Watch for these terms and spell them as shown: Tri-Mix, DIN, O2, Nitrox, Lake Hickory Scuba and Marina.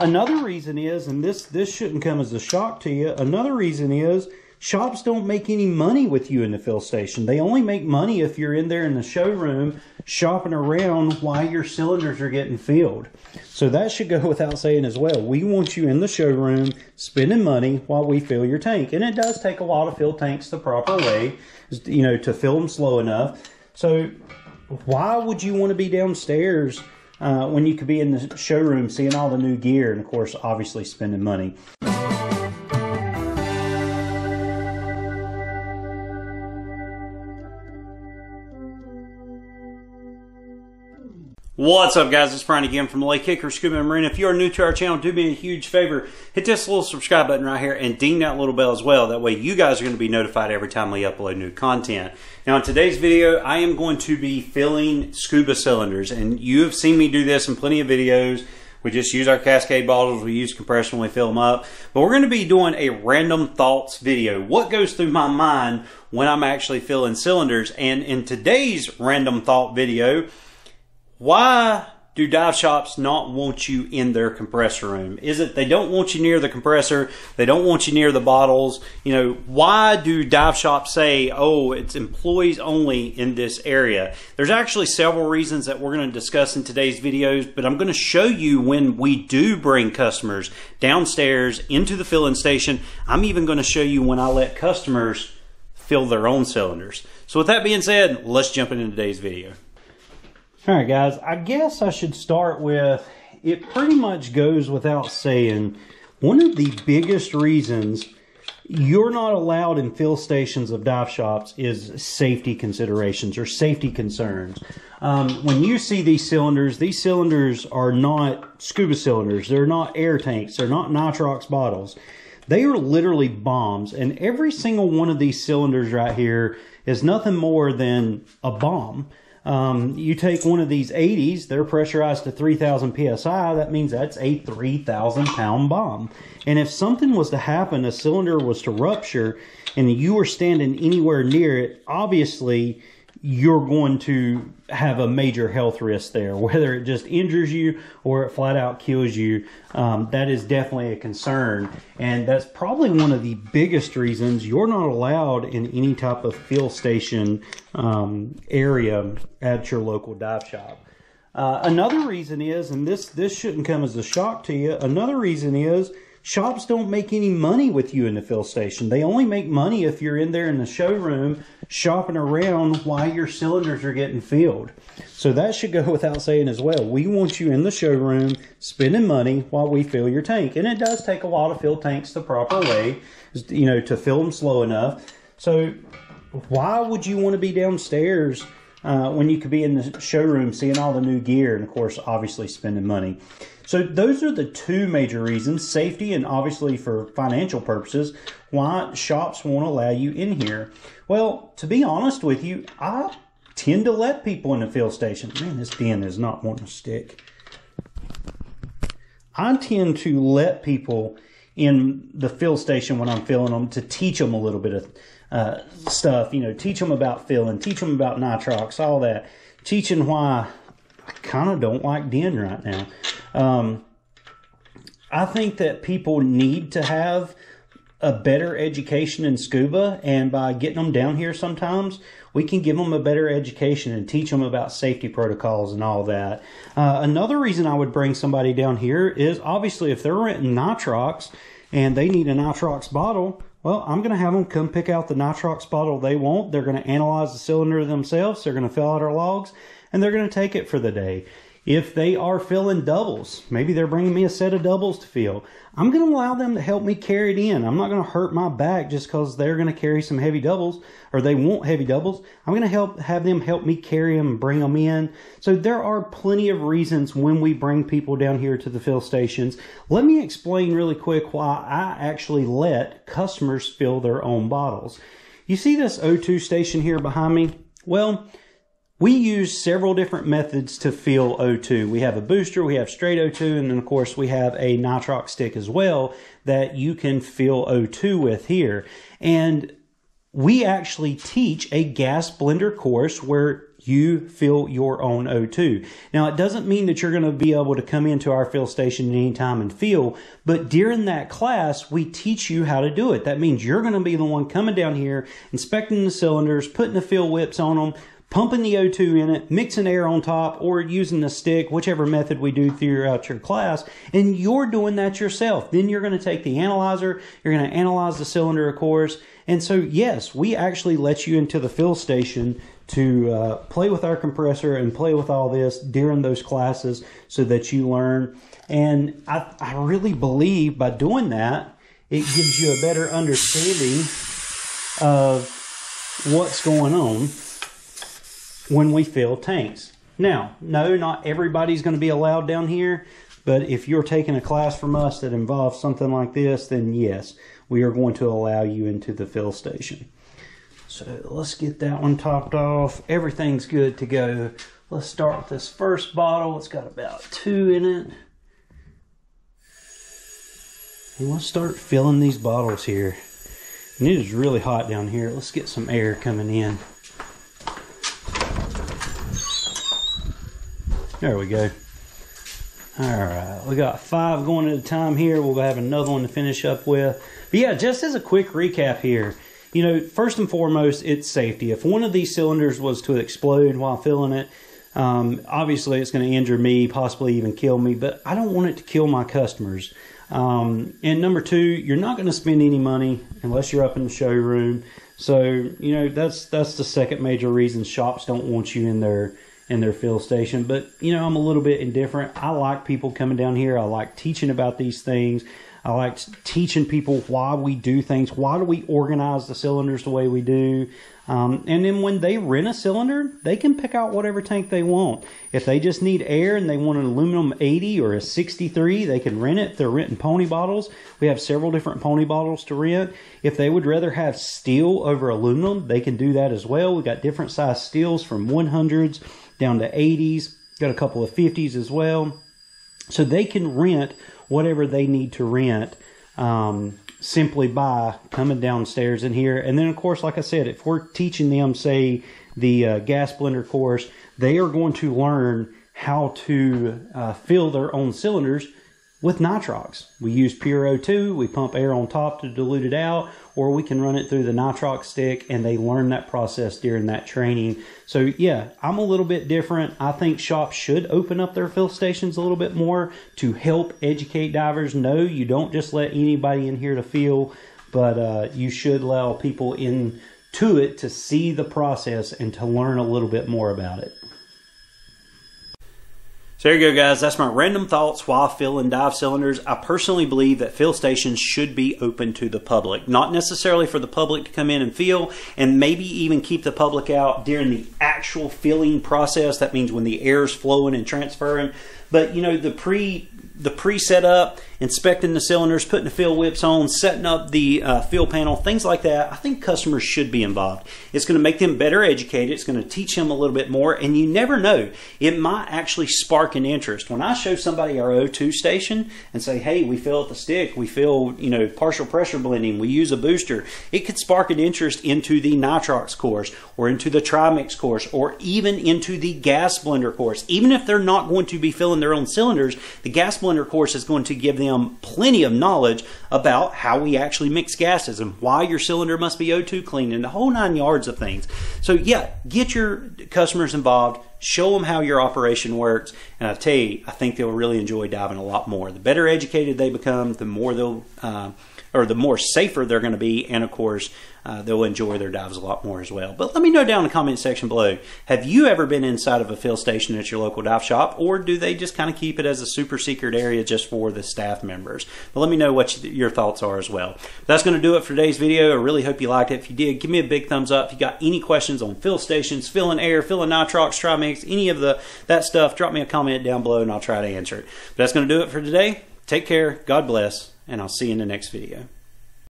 Another reason is, and this shouldn't come as a shock to you, another reason is shops don't make any money with you in the fill station. They only make money if you're in there in the showroom shopping around while your cylinders are getting filled. So that should go without saying as well. We want you in the showroom spending money while we fill your tank. And it does take a while to fill tanks the proper way, you know, to fill them slow enough. So why would you want to be downstairs when you could be in the showroom seeing all the new gear and, of course, obviously spending money? What's up, guys? It's Brian again from Lake Hickory Scuba and Marina. If you are new to our channel, do me a huge favor. Hit this little subscribe button right here and ding that little bell as well. That way you guys are going to be notified every time we upload new content. Now in today's video, I am going to be filling scuba cylinders. And you have seen me do this in plenty of videos. We just use our cascade bottles, we use compression when we fill them up. But we're going to be doing a random thoughts video. What goes through my mind when I'm actually filling cylinders? And in today's random thought video, why do dive shops not want you in their compressor room? Is it they don't want you near the compressor? They don't want you near the bottles? You know, why do dive shops say, oh, it's employees only in this area? There's actually several reasons that we're going to discuss in today's videos, but I'm going to show you when we do bring customers downstairs into the filling station. I'm even going to show you when I let customers fill their own cylinders. So with that being said, let's jump into today's video. All right, guys, I guess I should start with, it pretty much goes without saying, one of the biggest reasons you're not allowed in fill stations of dive shops is safety considerations or safety concerns. When you see these cylinders are not scuba cylinders. They're not air tanks. They're not Nitrox bottles. They are literally bombs, and every single one of these cylinders right here is nothing more than a bomb. You take one of these 80s, they're pressurized to 3,000 PSI. That means that's a 3,000-pound bomb. And if something was to happen, a cylinder was to rupture, and you were standing anywhere near it, obviously you're going to have a major health risk there. Whether it just injures you or it flat out kills you, that is definitely a concern. And that's probably one of the biggest reasons you're not allowed in any type of fill station area at your local dive shop. Another reason is, and this shouldn't come as a shock to you, another reason is shops don't make any money with you in the fill station. They only make money if you're in there in the showroom shopping around while your cylinders are getting filled. So that should go without saying as well. We want you in the showroom spending money while we fill your tank. And it does take a while to fill tanks the proper way, you know, to fill them slow enough. So why would you want to be downstairs when you could be in the showroom seeing all the new gear and, of course, obviously spending money? So those are the two major reasons, safety and obviously for financial purposes, why shops won't allow you in here. Well, to be honest with you, I tend to let people in the fill station. Man, this DIN is not wanting to stick. I tend to let people in the fill station when I'm filling them to teach them a little bit of stuff, you know, teach them about filling, teach them about Nitrox, all that, teaching why I kind of don't like DIN right now. I think that people need to have a better education in scuba, and by getting them down here sometimes, we can give them a better education and teach them about safety protocols and all that. Another reason I would bring somebody down here is obviously if they're renting Nitrox and they need a Nitrox bottle, well, I'm going to have them come pick out the Nitrox bottle they want. They're going to analyze the cylinder themselves. They're going to fill out our logs, and they're going to take it for the day. If they are filling doubles, maybe they're bringing me a set of doubles to fill, I'm going to allow them to help me carry it in. I'm not going to hurt my back just because they're going to carry some heavy doubles or they want heavy doubles. I'm going to have them help me carry them and bring them in. So there are plenty of reasons when we bring people down here to the fill stations. Let me explain really quick why I actually let customers fill their own bottles. You see this O2 station here behind me? Well, we use several different methods to fill O2. We have a booster, we have straight O2, and then of course we have a Nitrox stick as well that you can fill O2 with here. And we actually teach a gas blender course where You fill your own O2. Now, it doesn't mean that you're going to be able to come into our fill station at any time and fill, but during that class, we teach you how to do it. That means you're going to be the one coming down here, inspecting the cylinders, putting the fill whips on them, pumping the O2 in it, mixing air on top, or using the stick, whichever method we do throughout your class, and you're doing that yourself. Then you're going to take the analyzer, you're going to analyze the cylinder, of course, and so yes, we actually let you into the fill station to play with our compressor and play with all this during those classes so that you learn. And I really believe by doing that, it gives you a better understanding of what's going on when we fill tanks. Now, no, not everybody's going to be allowed down here, but if you're taking a class from us that involves something like this, then yes, we are going to allow you into the fill station. So let's get that one topped off. Everything's good to go. Let's start with this first bottle. It's got about 2 in it. And let's start filling these bottles here. And it is really hot down here. Let's get some air coming in. There we go. Alright, we got 5 going at a time here. We'll have another one to finish up with. But yeah, just as a quick recap here, you know, first and foremost, it's safety. If one of these cylinders was to explode while filling it, obviously it's going to injure me, possibly even kill me, but I don't want it to kill my customers. And number 2, you're not going to spend any money unless you're up in the showroom. So, you know, that's the second major reason shops don't want you in there in their fill station. But you know, I'm a little bit indifferent. I like people coming down here. I like teaching about these things. I like teaching people why we do things. Why do we organize the cylinders the way we do? And then when they rent a cylinder, they can pick out whatever tank they want. If they just need air and they want an aluminum 80 or a 63, they can rent it. If they're renting pony bottles, we have several different pony bottles to rent. If they would rather have steel over aluminum, they can do that as well. We've got different size steels from 100s down to 80s. Got a couple of 50s as well. So they can rent whatever they need to rent simply by coming downstairs in here. And then, of course, like I said, if we're teaching them, say, the gas blender course, they are going to learn how to fill their own cylinders with Nitrox. We use pure O2, we pump air on top to dilute it out, or we can run it through the Nitrox stick, and they learn that process during that training. So yeah, I'm a little bit different. I think shops should open up their fill stations a little bit more to help educate divers. No, you don't just let anybody in here to fill, but you should allow people into it to see the process and to learn a little bit more about it. So there you go, guys. That's my random thoughts while filling dive cylinders. I personally believe that fill stations should be open to the public. Not necessarily for the public to come in and fill, and maybe even keep the public out during the actual filling process. That means when the air's flowing and transferring. But, you know, the pre setup, inspecting the cylinders, putting the fill whips on, setting up the fill panel, things like that, I think customers should be involved. It's going to make them better educated. It's going to teach them a little bit more. And you never know, it might actually spark an interest. When I show somebody our O2 station and say, hey, we fill at the stick, we fill, you know, partial pressure blending, we use a booster, it could spark an interest into the Nitrox course or into the Tri-Mix course or even into the gas blender course. Even if they're not going to be filling their own cylinders, the gas blender course is going to give them plenty of knowledge about how we actually mix gases and why your cylinder must be O2 clean and the whole 9 yards of things. So yeah, get your customers involved, show them how your operation works, and I tell you, I think they'll really enjoy diving a lot more. The better educated they become, the more they'll, or the more safer they're going to be, and of course, they'll enjoy their dives a lot more as well. But let me know down in the comment section below, have you ever been inside of a fill station at your local dive shop, or do they just kind of keep it as a super secret area just for the staff members? But let me know what your thoughts are as well. That's going to do it for today's video. I really hope you liked it. If you did, give me a big thumbs up. If you got any questions on fill stations, filling air, filling Nitrox, Tri-Mix, any of that stuff, drop me a comment down below and I'll try to answer it. But that's going to do it for today. Take care, God bless, and I'll see you in the next video.